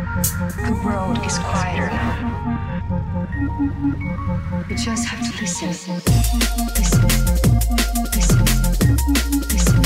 The road is quieter now. You just have to listen. Listen. Listen. Listen. Listen.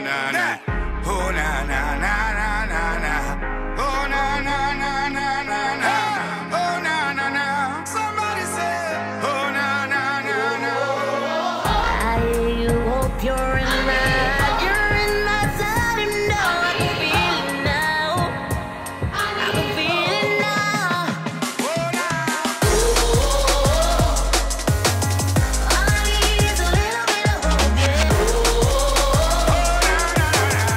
na na. Oh na na na na na na. Oh na na na na na na. Oh na na na. Somebody say. Oh na na na na. I hope you're in my side and all I can feel it now. I can feel it now. Oh na. All I need is a little bit of hope. Yeah. Oh na na na.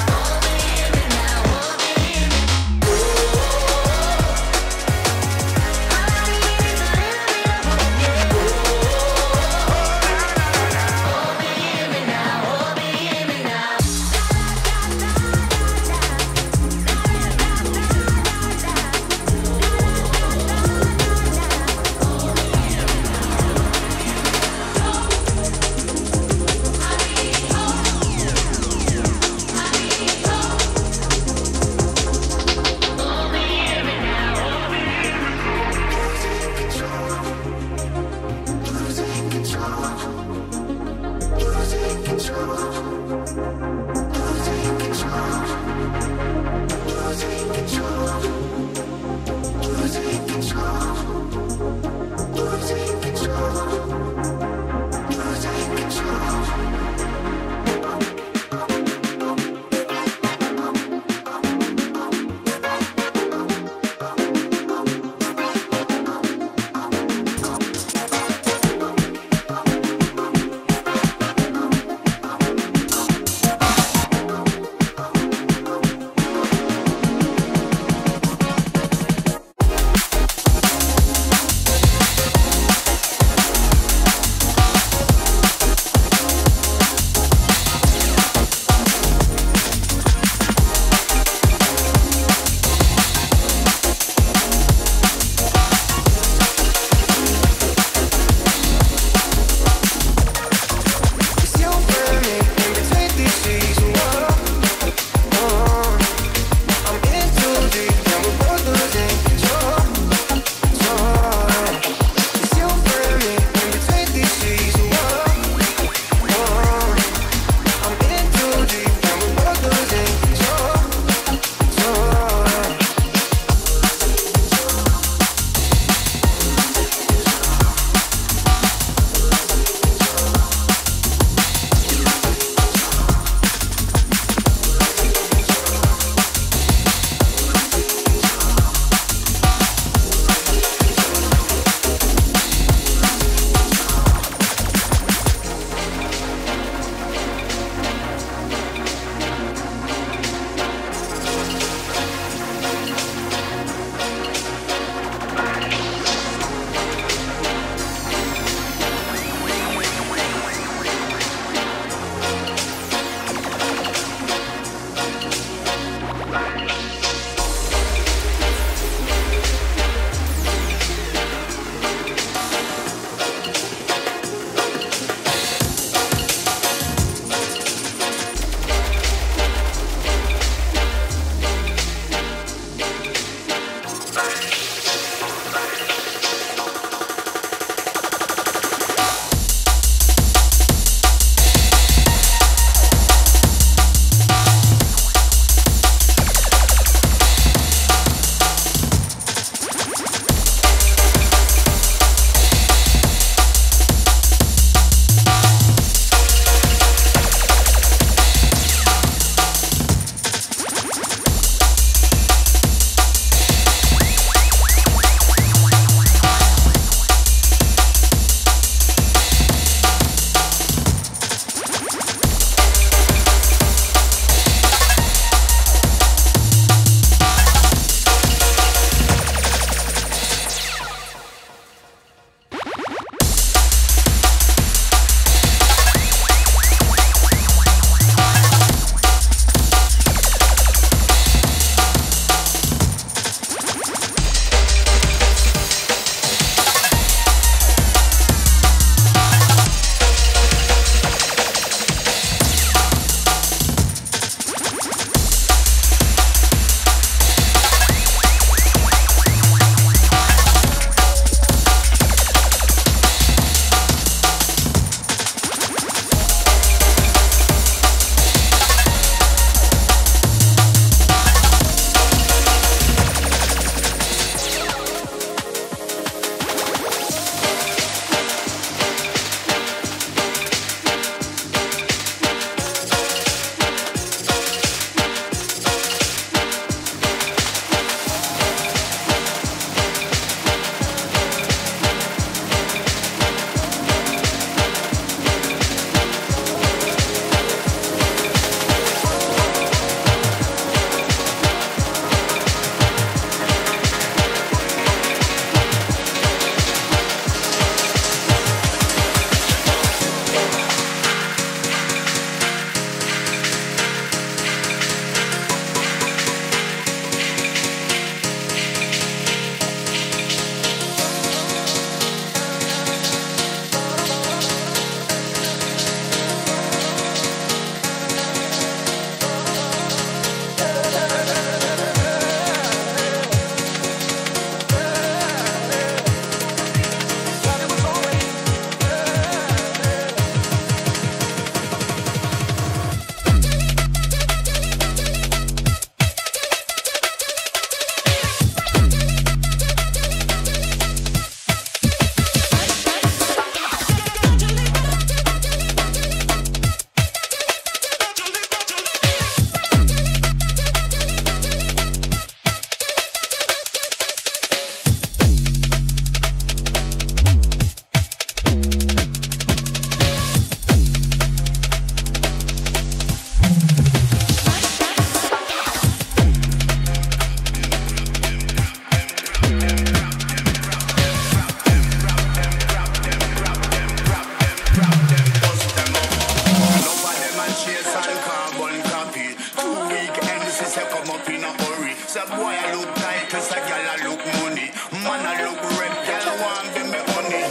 say come up in a hurry. Say boy I look tight, cause a girl I look money. Man I look red, girl I want be me honey.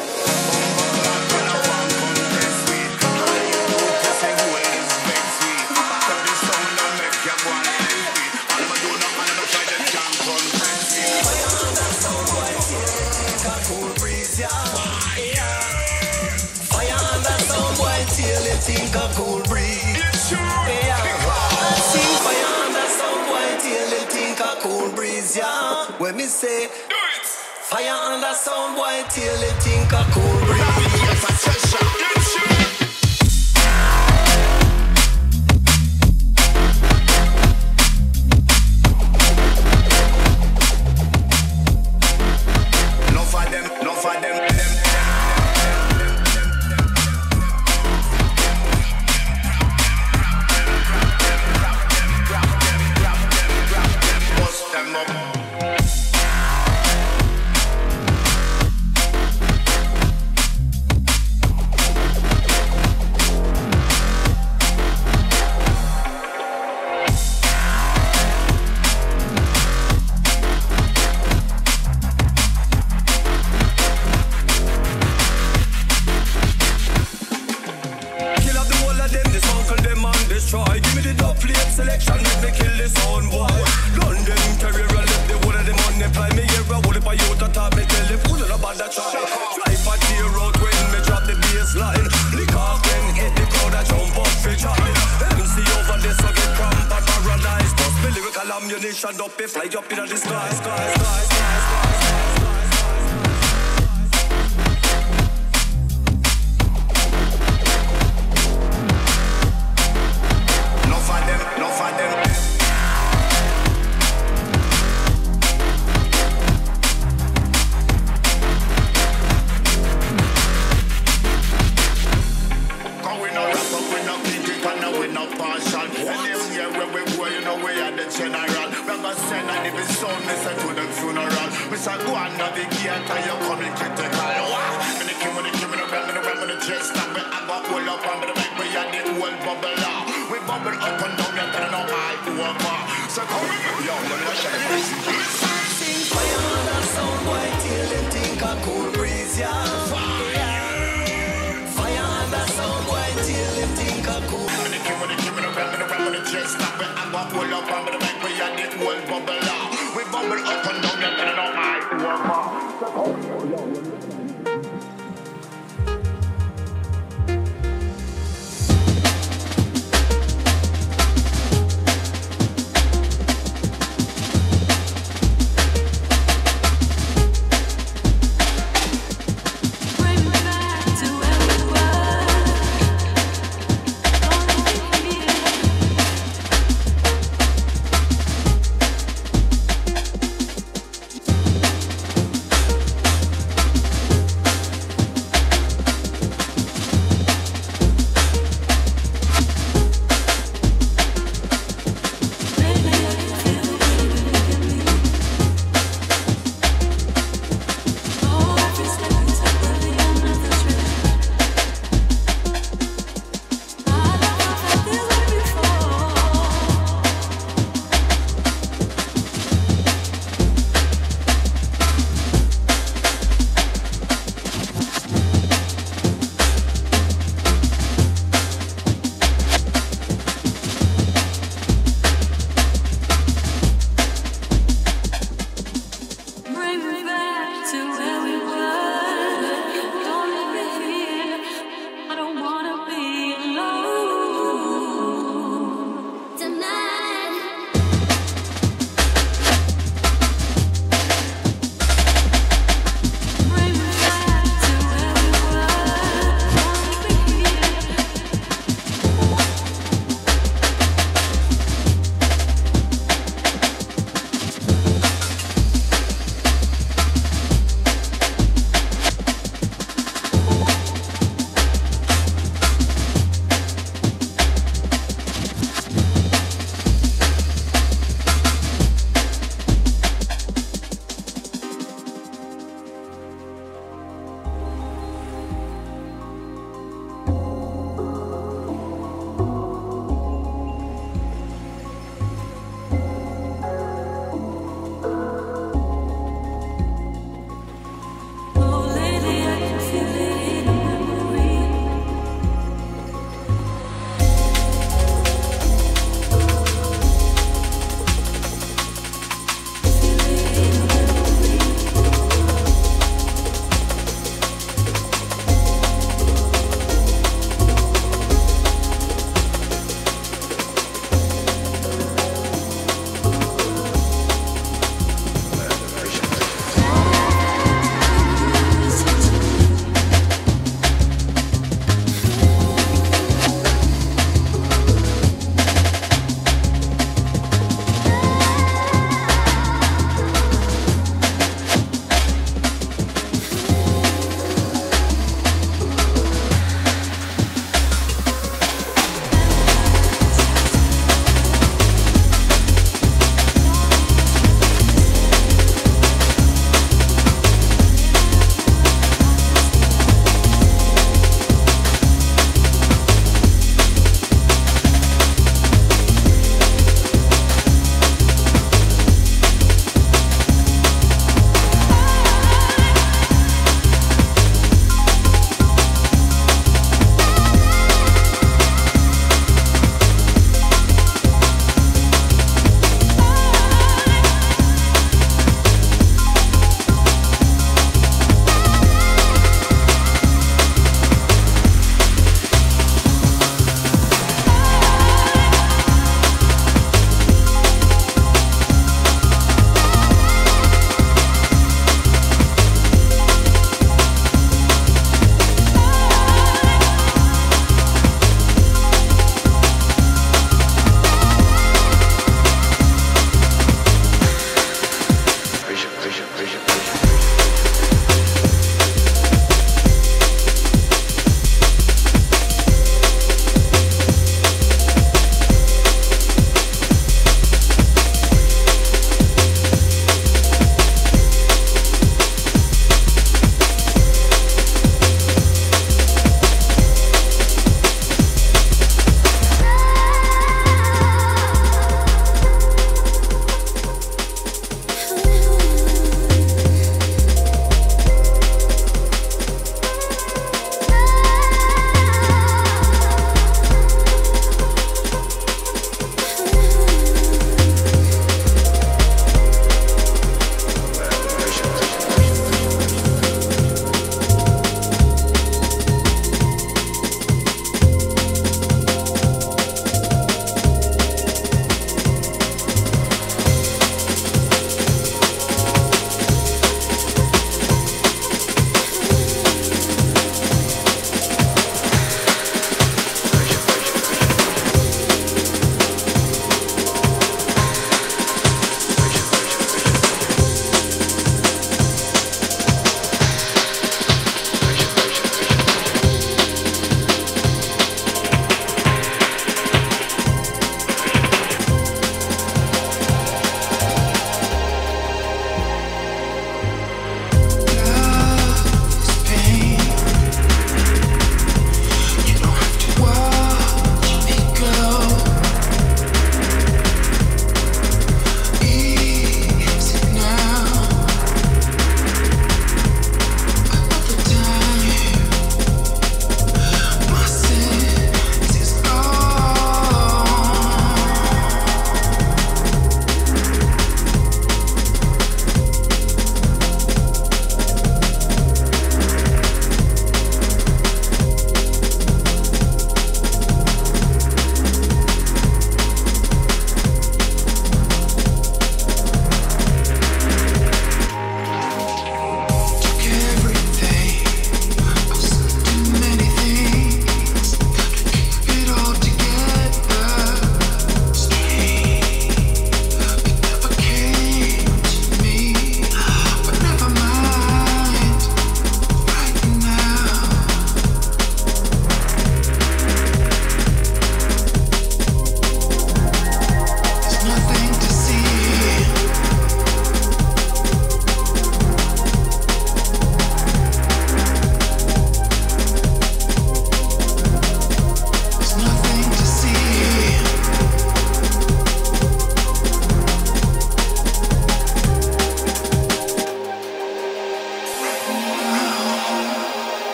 Think a cool breeze. It's true. Yeah. I sing fire under soundboy till they think a cool breeze. Yeah. When me say, do it. Fire under soundboy till they think a cool breeze. Yes, I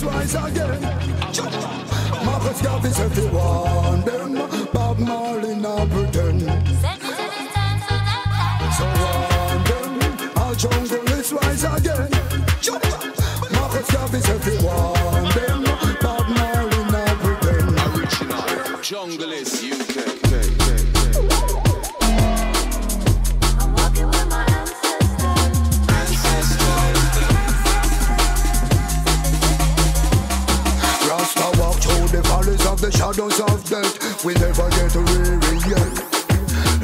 Let's rise again. Marcus Garvey's everyone. Them Bob Marley now pretend. So warn them. Our jungle, let's rise again. Marcus Garvey's everyone. Them Bob Marley now pretend. Original jungle is UK. Of the shadows of death, we never get weary yet.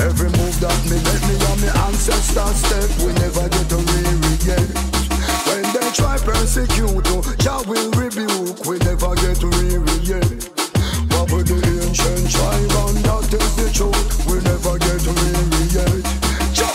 Every move that me make me on my ancestors' step, we never get weary yet. When they try persecute, Jah will rebuke, we never get weary yet. What would the ancient try on, that is the truth, we never get weary yet. Jah!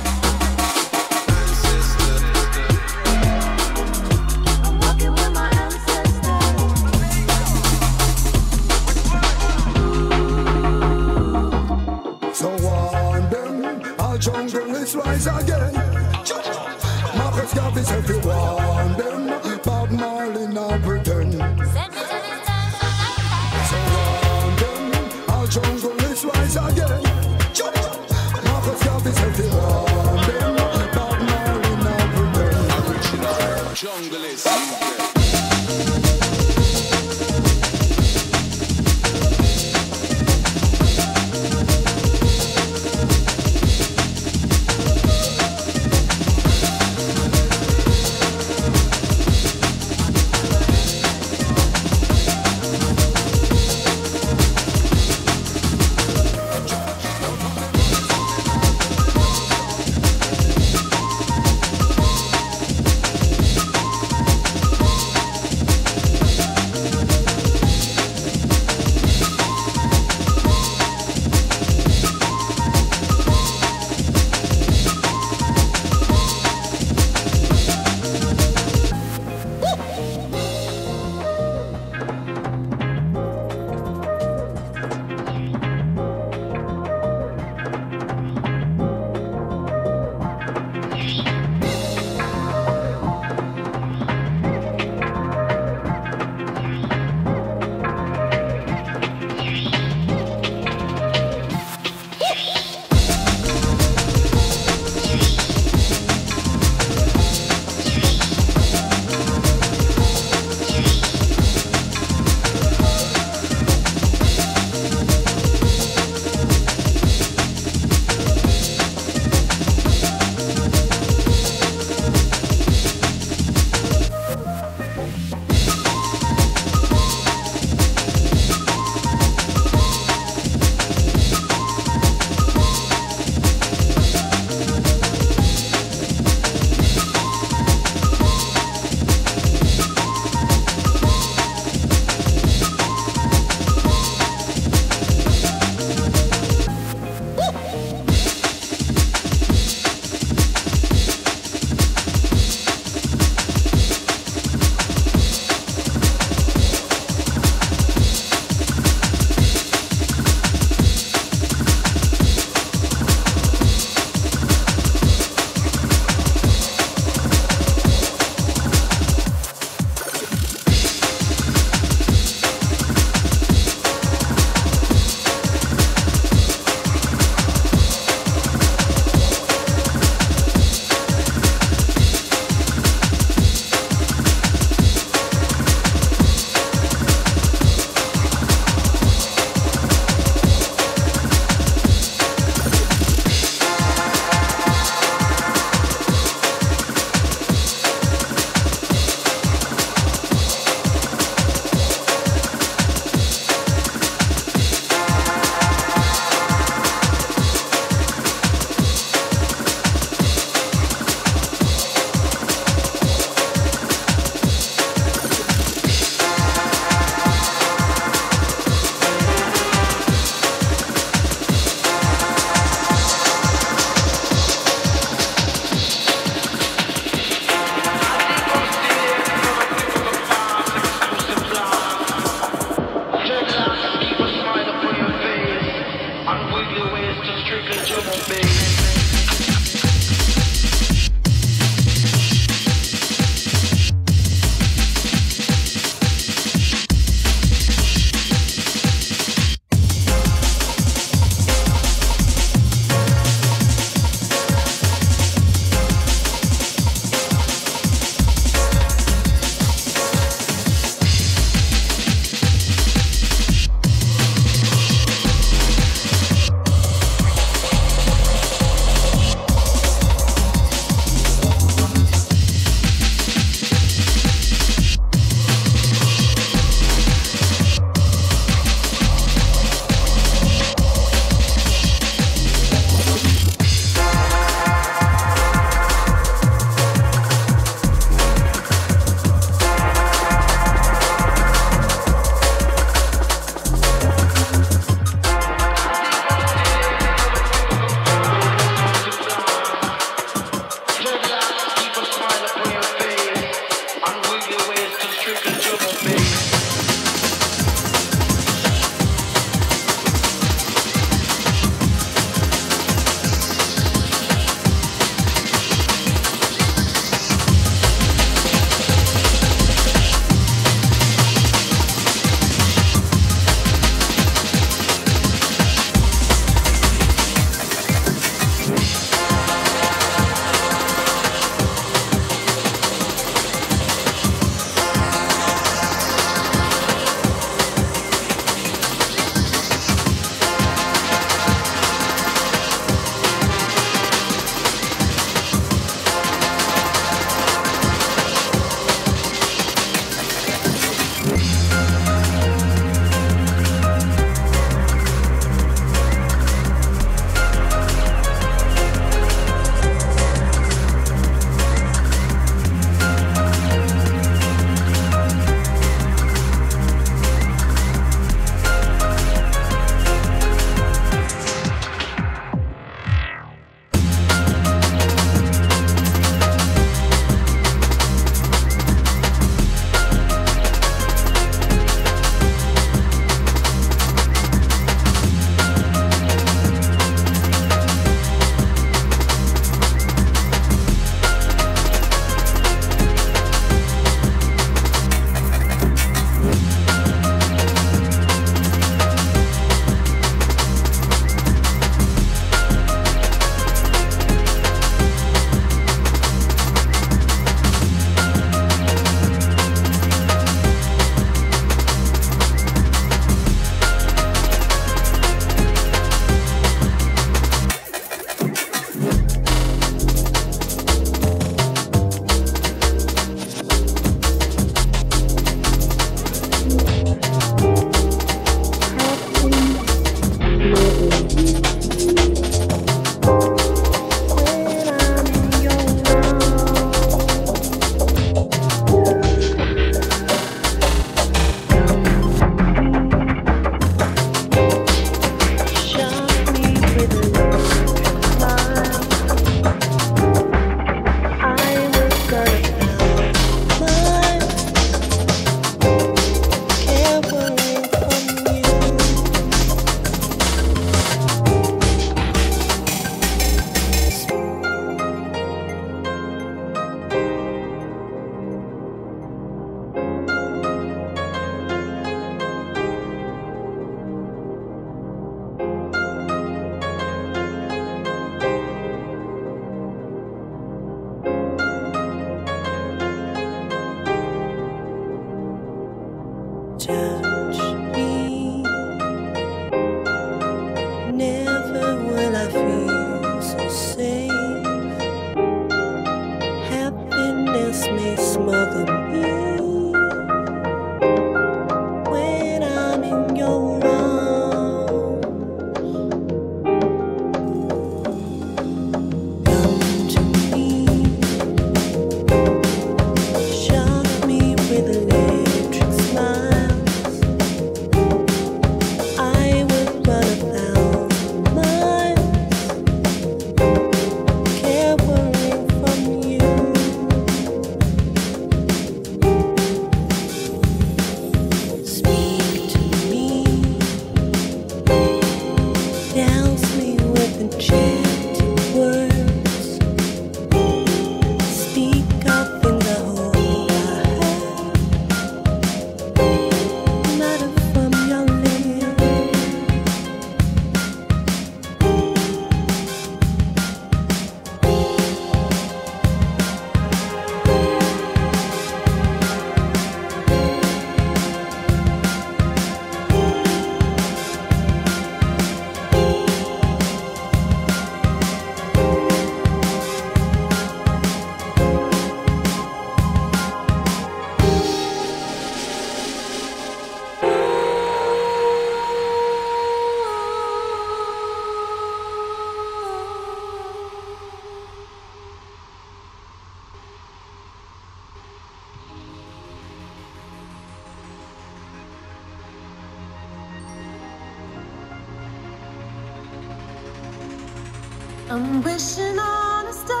I'm wishing on a star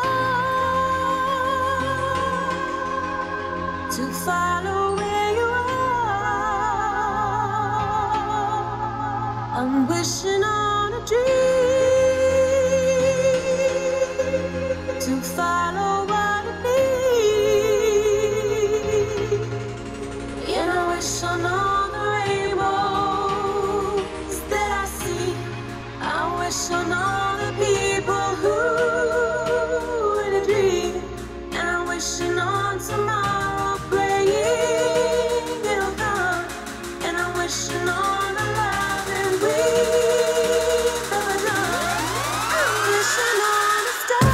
to follow where you are. I'm wishing on a dream to follow what it be. And I wish on all the rainbows that I see. I wish on all the people who in a dream, and I'm wishing on tomorrow, praying it'll come, and I'm wishing on the love and weave of a dawn. I'm wishing on a star.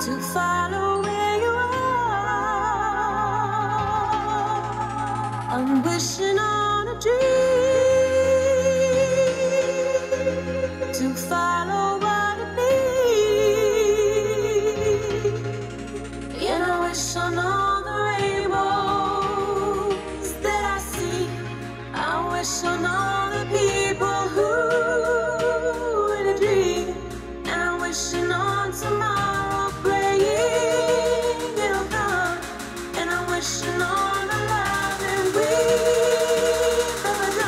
To follow where you are. I'm wishing on a dream to follow what it be. And I wish on all the rainbows that I see. I wish on all the people who in a dream, and I'm wishing on tomorrow. Wishing on the love and weave of a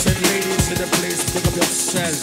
Ladies and ladies in the place, pick up yourself.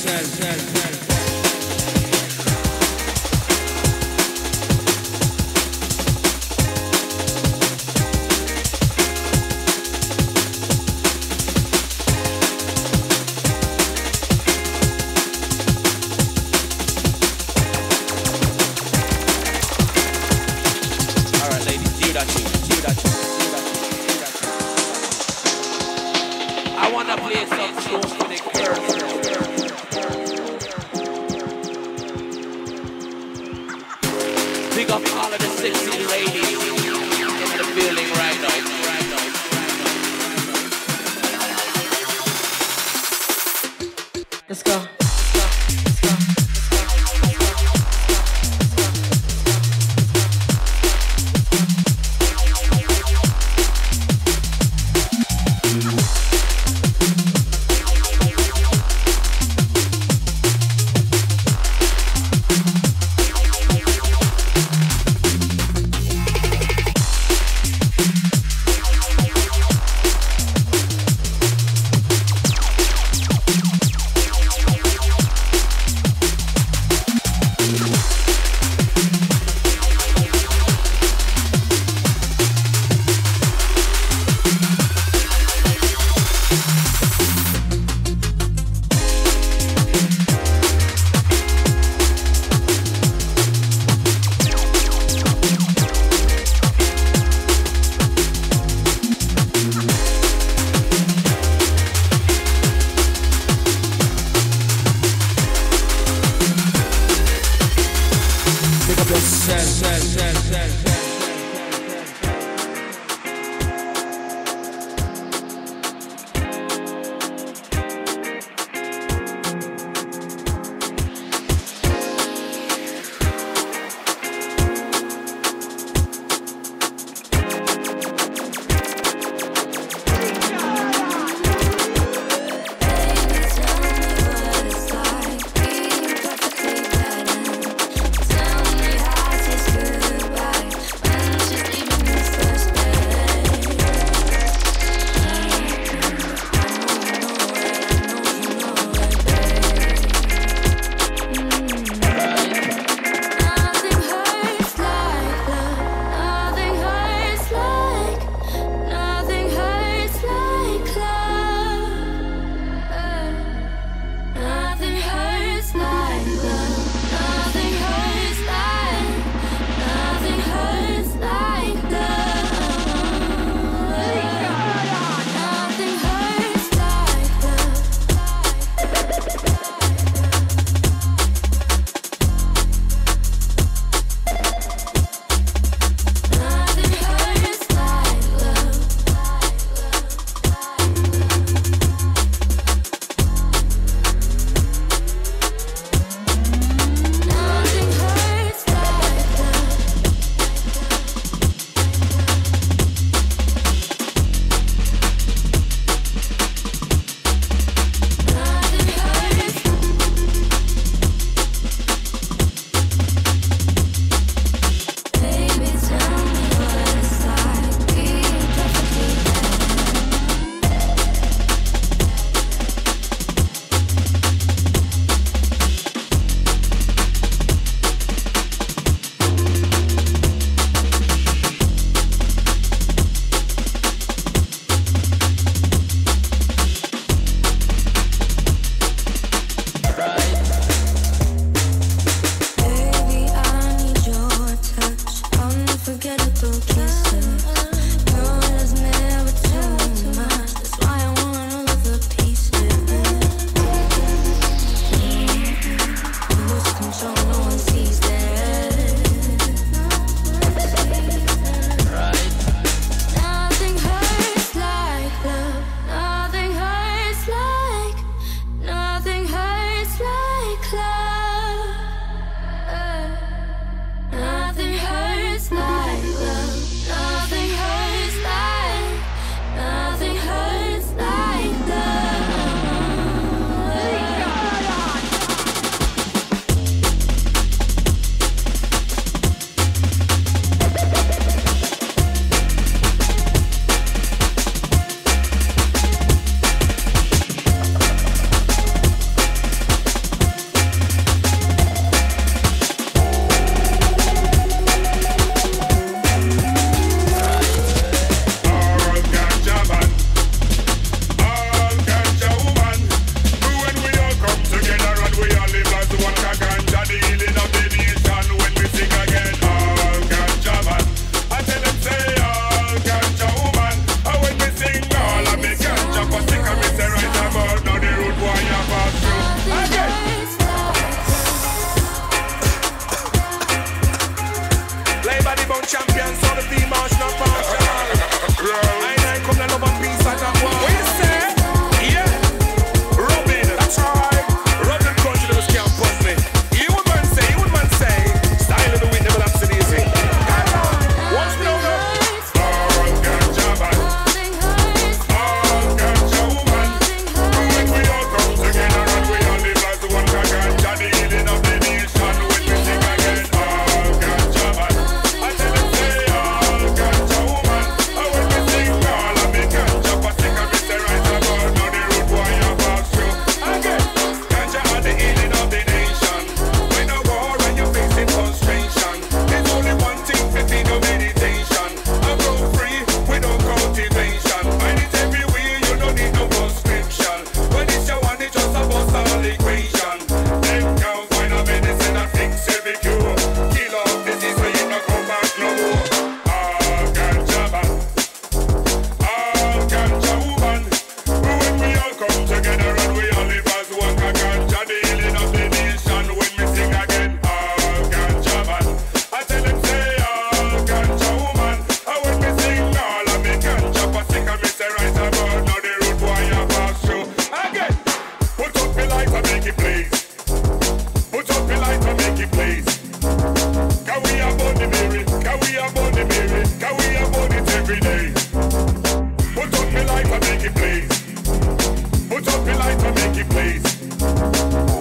the place.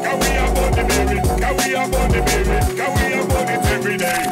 Can we about the baby? Can we about the baby? Can we about it every day?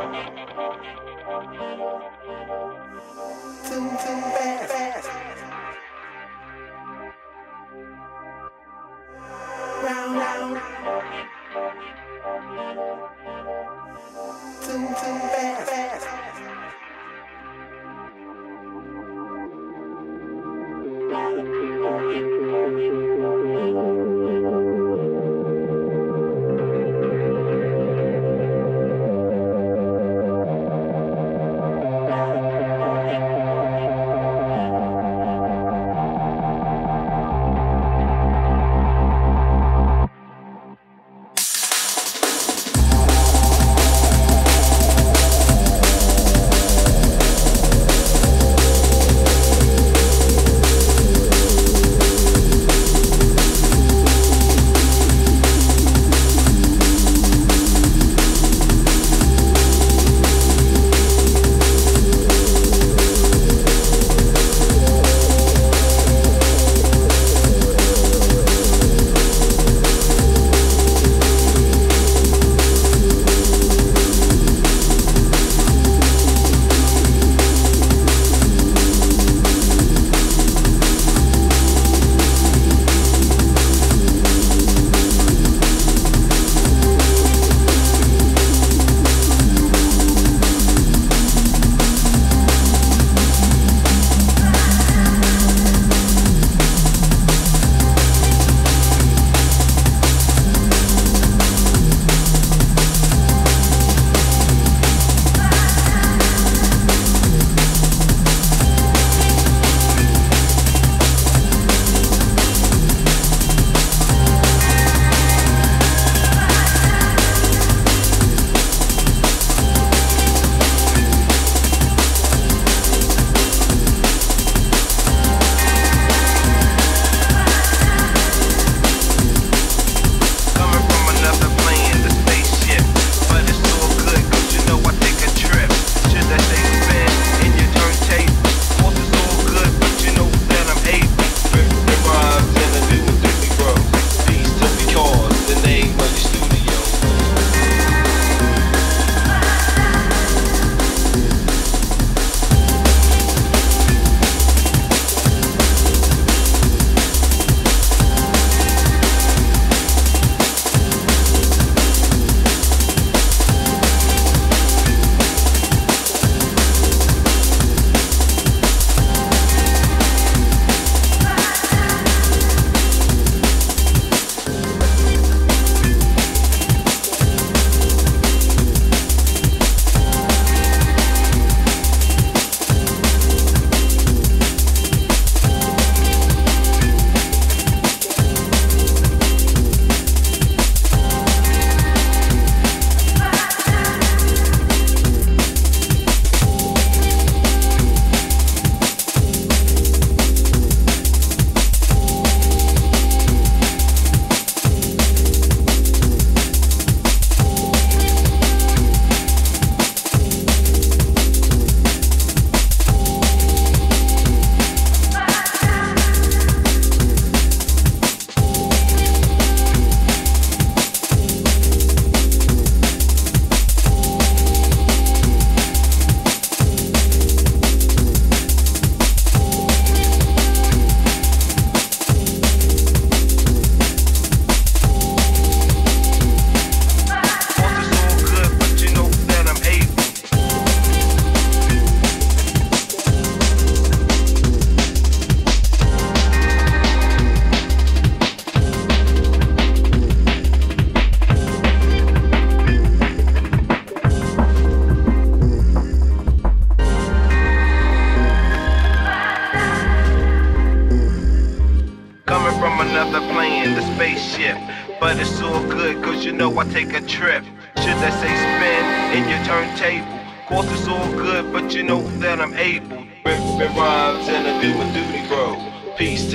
Peace to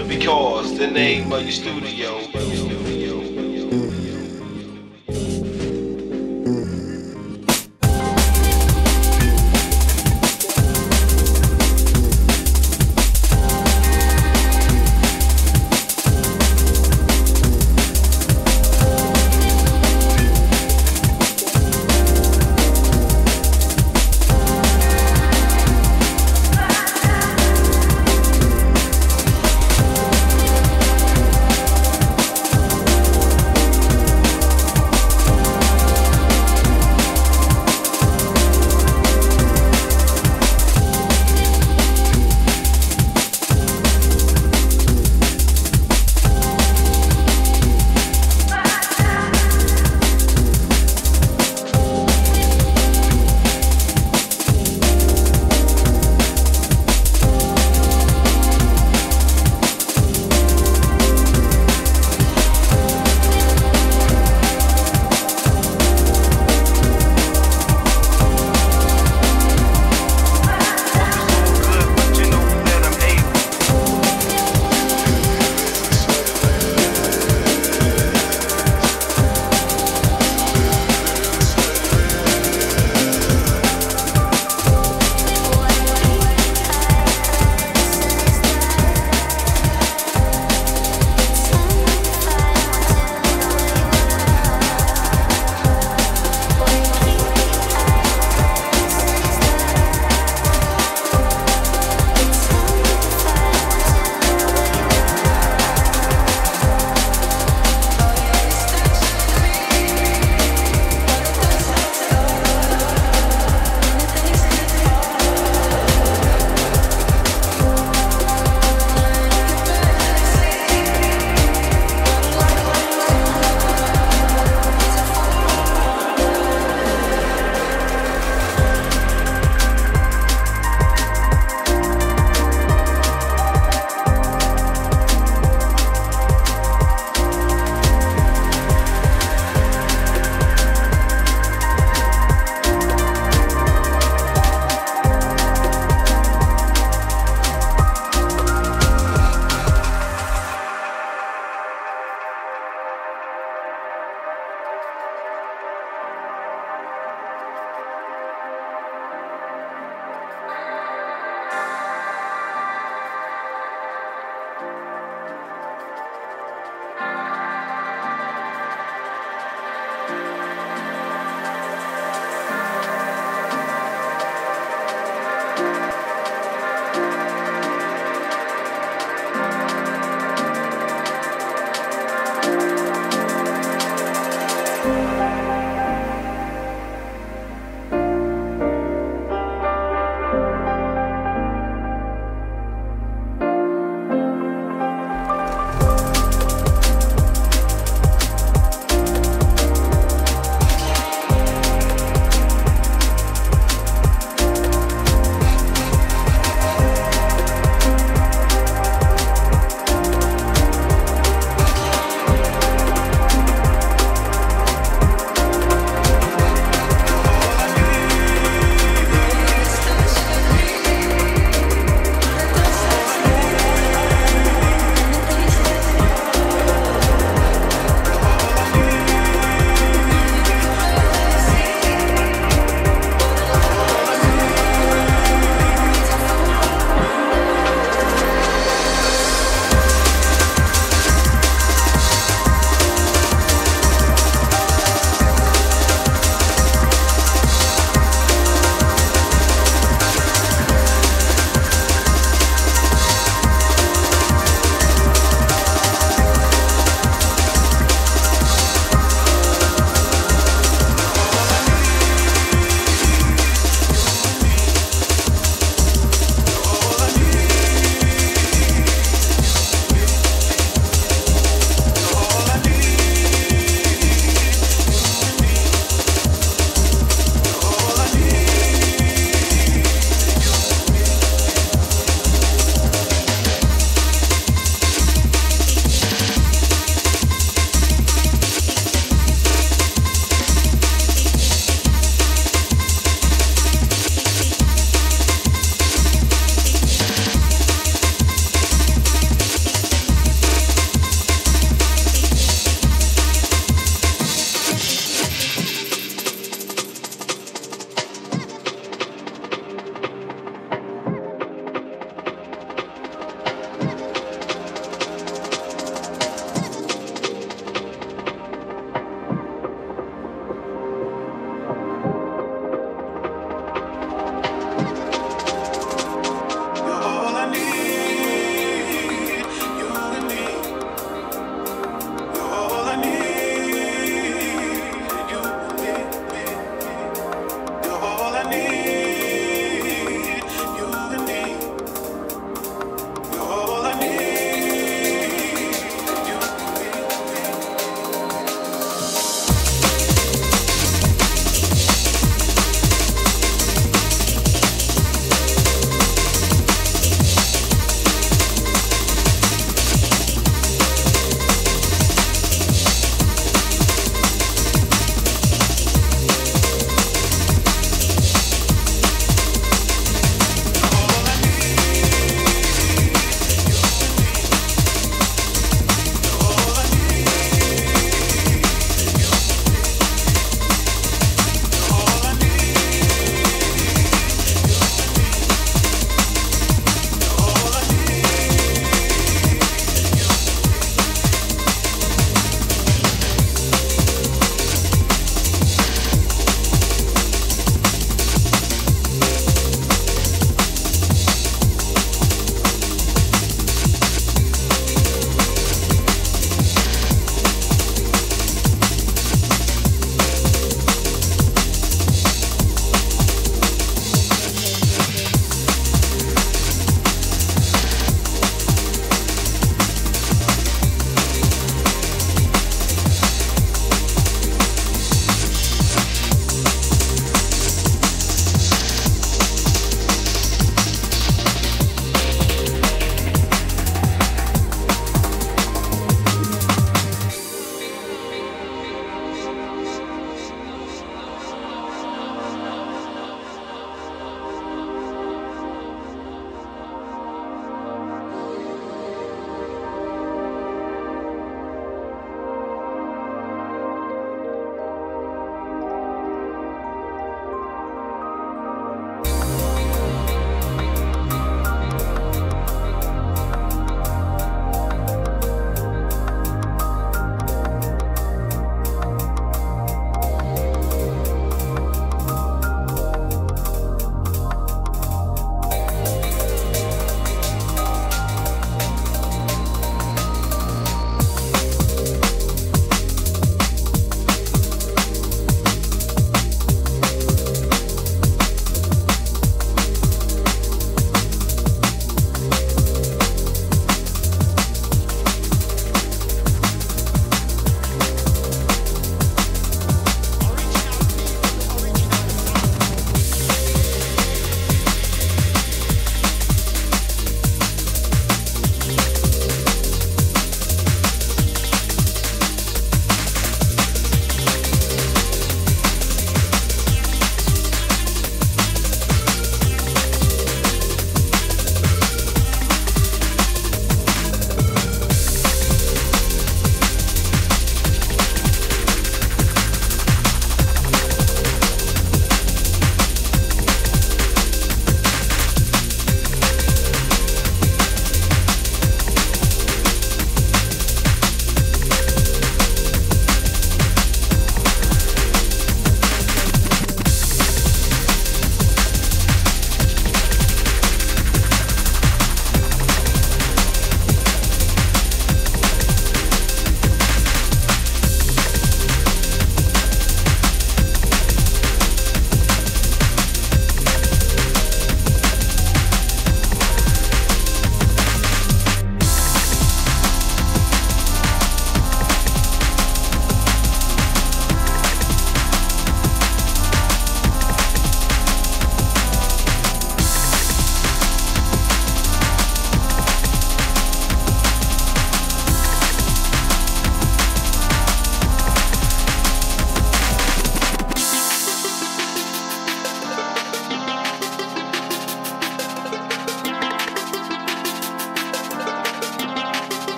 be caused, the name of your studio.